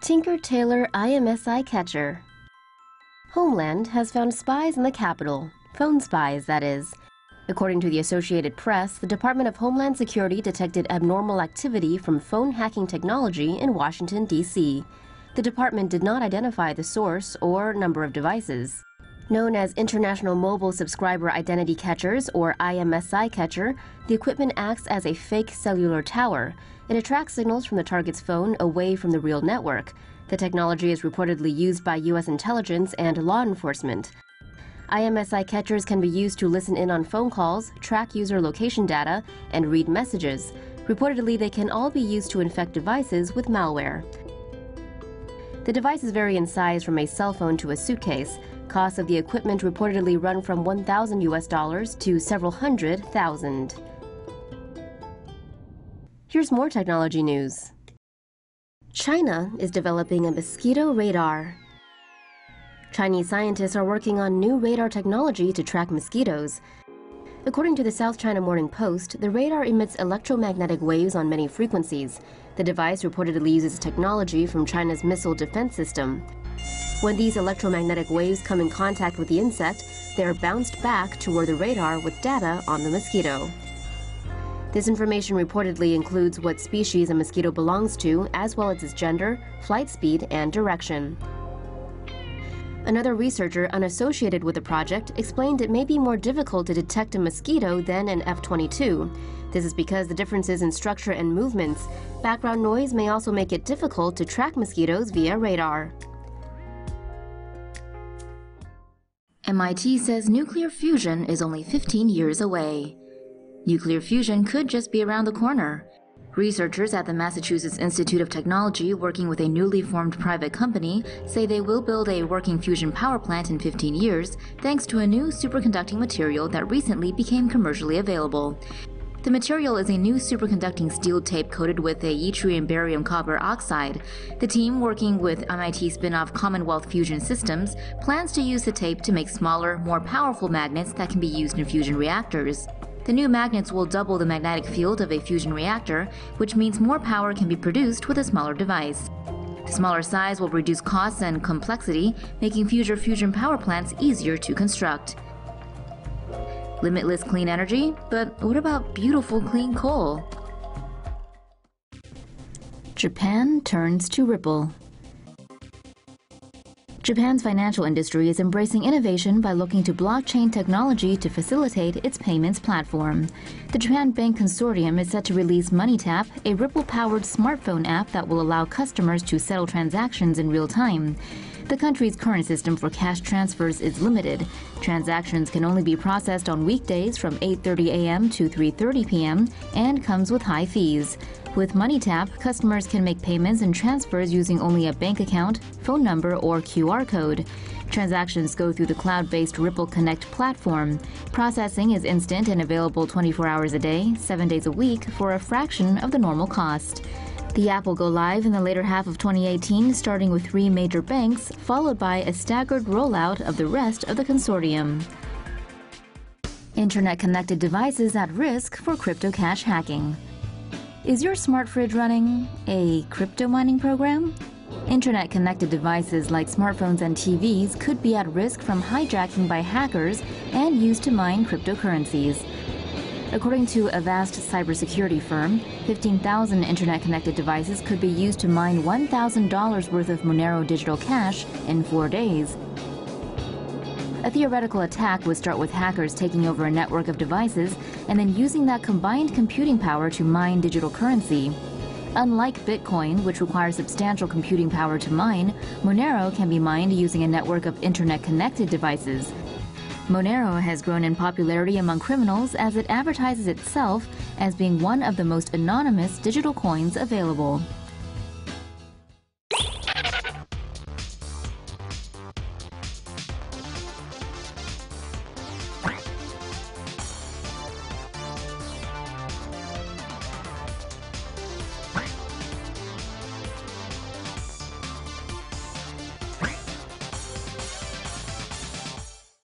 Tinker Tailor IMSI Catcher. Homeland has found spies in the Capitol, phone spies, that is. According to the Associated Press, the Department of Homeland Security detected abnormal activity from phone hacking technology in Washington, D.C. The department did not identify the source or number of devices. Known as International Mobile Subscriber Identity Catchers, or IMSI Catcher, the equipment acts as a fake cellular tower. It attracts signals from the target's phone away from the real network. The technology is reportedly used by U.S. intelligence and law enforcement. IMSI Catchers can be used to listen in on phone calls, track user location data, and read messages. Reportedly, they can all be used to infect devices with malware. The devices vary in size from a cell phone to a suitcase. Costs of the equipment reportedly run from $1,000 to several hundred thousand. Here's more technology news. China is developing a mosquito radar. Chinese scientists are working on new radar technology to track mosquitoes. According to the South China Morning Post, the radar emits electromagnetic waves on many frequencies. The device reportedly uses technology from China's missile defense system. When these electromagnetic waves come in contact with the insect, they are bounced back toward the radar with data on the mosquito. This information reportedly includes what species a mosquito belongs to, as well as its gender, flight speed, and direction. Another researcher unassociated with the project explained it may be more difficult to detect a mosquito than an F-22. This is because the differences in structure and movements. Background noise may also make it difficult to track mosquitoes via radar. MIT says nuclear fusion is only 15 years away. Nuclear fusion could just be around the corner. Researchers at the Massachusetts Institute of Technology, working with a newly formed private company, say they will build a working fusion power plant in 15 years thanks to a new superconducting material that recently became commercially available. The material is a new superconducting steel tape coated with a yttrium barium copper oxide. The team, working with MIT spin-off Commonwealth Fusion Systems, plans to use the tape to make smaller, more powerful magnets that can be used in fusion reactors. The new magnets will double the magnetic field of a fusion reactor, which means more power can be produced with a smaller device. The smaller size will reduce costs and complexity, making future fusion power plants easier to construct. Limitless clean energy, but what about beautiful clean coal? Japan turns to Ripple. Japan's financial industry is embracing innovation by looking to blockchain technology to facilitate its payments platform. The Japan Bank Consortium is set to release MoneyTap, a Ripple-powered smartphone app that will allow customers to settle transactions in real time. The country's current system for cash transfers is limited. Transactions can only be processed on weekdays from 8:30 a.m. to 3:30 p.m. and comes with high fees. With MoneyTap, customers can make payments and transfers using only a bank account, phone number, or QR code. Transactions go through the cloud-based Ripple Connect platform. Processing is instant and available 24 hours a day, 7 days a week, for a fraction of the normal cost. The app will go live in the later half of 2018, starting with 3 major banks, followed by a staggered rollout of the rest of the consortium. Internet-connected devices at risk for crypto cash hacking. Is your smart fridge running a crypto mining program? Internet-connected devices like smartphones and TVs could be at risk from hijacking by hackers and used to mine cryptocurrencies. According to a Avast cybersecurity firm, 15,000 internet-connected devices could be used to mine $1,000 worth of Monero digital cash in 4 days. A theoretical attack would start with hackers taking over a network of devices and then using that combined computing power to mine digital currency. Unlike Bitcoin, which requires substantial computing power to mine, Monero can be mined using a network of internet-connected devices. Monero has grown in popularity among criminals as it advertises itself as being one of the most anonymous digital coins available.